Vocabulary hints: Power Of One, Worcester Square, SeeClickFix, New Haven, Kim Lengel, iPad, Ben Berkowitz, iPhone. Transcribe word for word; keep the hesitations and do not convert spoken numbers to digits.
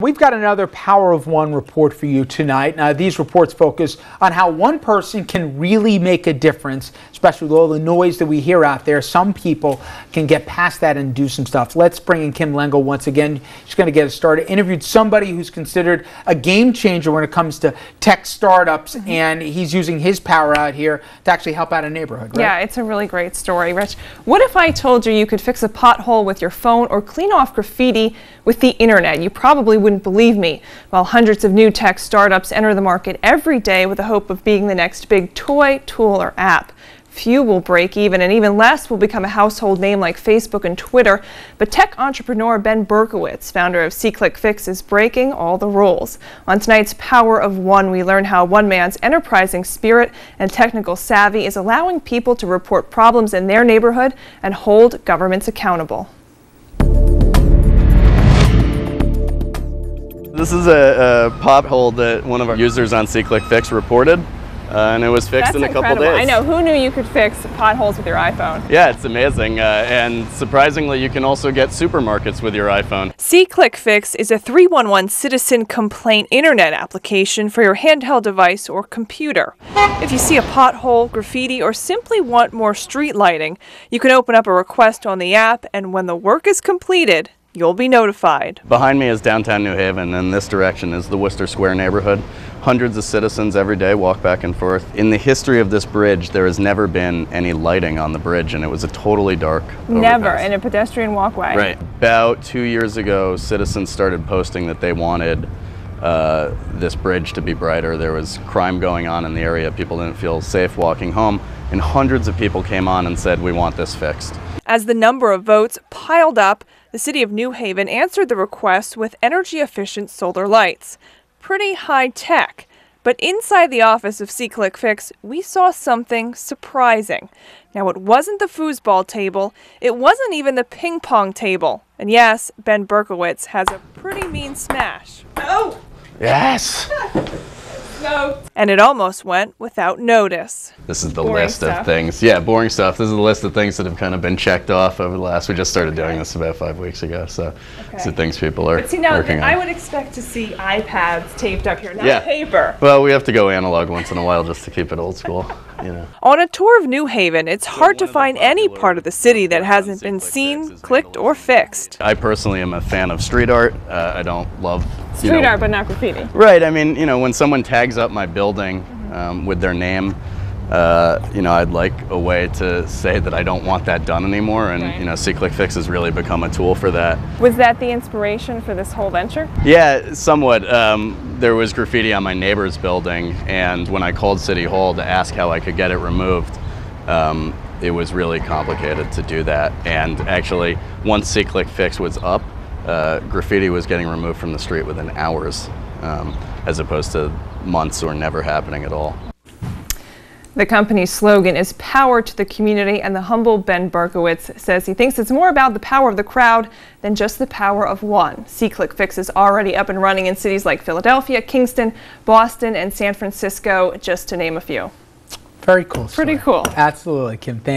We've got another Power of One report for you tonight. Now, these reports focus on how one person can really make a difference, especially with all the noise that we hear out there. Some people can get past that and do some stuff. Let's bring in Kim Lengel once again. She's going to get us started. Interviewed somebody who's considered a game changer when it comes to tech startups, mm-hmm. and he's using his power out here to actually help out a neighborhood, right? Yeah, it's a really great story, Rich. What if I told you you could fix a pothole with your phone or clean off graffiti with the internet? You probably wouldn't believe me. While hundreds of new tech startups enter the market every day with the hope of being the next big toy, tool, or app, few will break even, and even less will become a household name like Facebook and Twitter. But tech entrepreneur Ben Berkowitz, founder of SeeClickFix, is breaking all the rules. On tonight's Power of One, we learn how one man's enterprising spirit and technical savvy is allowing people to report problems in their neighborhood and hold governments accountable. This is a, a pothole that one of our users on SeeClickFix reported, uh, and it was fixed That's in a incredible. couple days. I know. Who knew you could fix potholes with your iPhone? Yeah, it's amazing. Uh, and surprisingly, you can also get supermarkets with your iPhone. SeeClickFix is a three one one citizen complaint internet application for your handheld device or computer. If you see a pothole, graffiti, or simply want more street lighting, you can open up a request on the app, and when the work is completed, you'll be notified. Behind me is downtown New Haven, and this direction is the Worcester Square neighborhood. Hundreds of citizens every day walk back and forth. In the history of this bridge, there has never been any lighting on the bridge, and it was a totally dark overcast. Never, in a pedestrian walkway. Right. About two years ago, citizens started posting that they wanted uh, this bridge to be brighter. There was crime going on in the area. People didn't feel safe walking home, and hundreds of people came on and said, "We want this fixed." As the number of votes piled up, the city of New Haven answered the request with energy-efficient solar lights. Pretty high-tech. But inside the office of SeeClickFix, we saw something surprising. Now, it wasn't the foosball table. It wasn't even the ping-pong table. And yes, Ben Berkowitz has a pretty mean smash. Oh! Yes! No. And it almost went without notice. This is the boring list stuff. of things. Yeah, boring stuff. This is the list of things that have kind of been checked off over the last. We just started okay. doing this about five weeks ago, so okay. these are things people are but see, now, working on. I would expect to see iPads taped up here, not yeah. paper. Well, we have to go analog once in a while just to keep it old school. You know. On a tour of New Haven, it's hard to find any part of the city that hasn't been seen, clicked, or fixed. I personally am a fan of street art. Uh, I don't love street you know, art, but not graffiti. Right. I mean, you know, when someone tags up my building um, with their name, uh, you know, I'd like a way to say that I don't want that done anymore. And right. you know, SeeClickFix has really become a tool for that. Was that the inspiration for this whole venture? Yeah, somewhat. Um, There was graffiti on my neighbor's building, and when I called City Hall to ask how I could get it removed, um, it was really complicated to do that. And actually, once SeeClickFix was up, uh, graffiti was getting removed from the street within hours, um, as opposed to months or never happening at all. The company's slogan is "Power to the Community," and the humble Ben Berkowitz says he thinks it's more about the power of the crowd than just the power of one. SeeClickFix is already up and running in cities like Philadelphia, Kingston, Boston, and San Francisco, just to name a few. Very cool. Pretty story. cool. Absolutely, Kim. Thank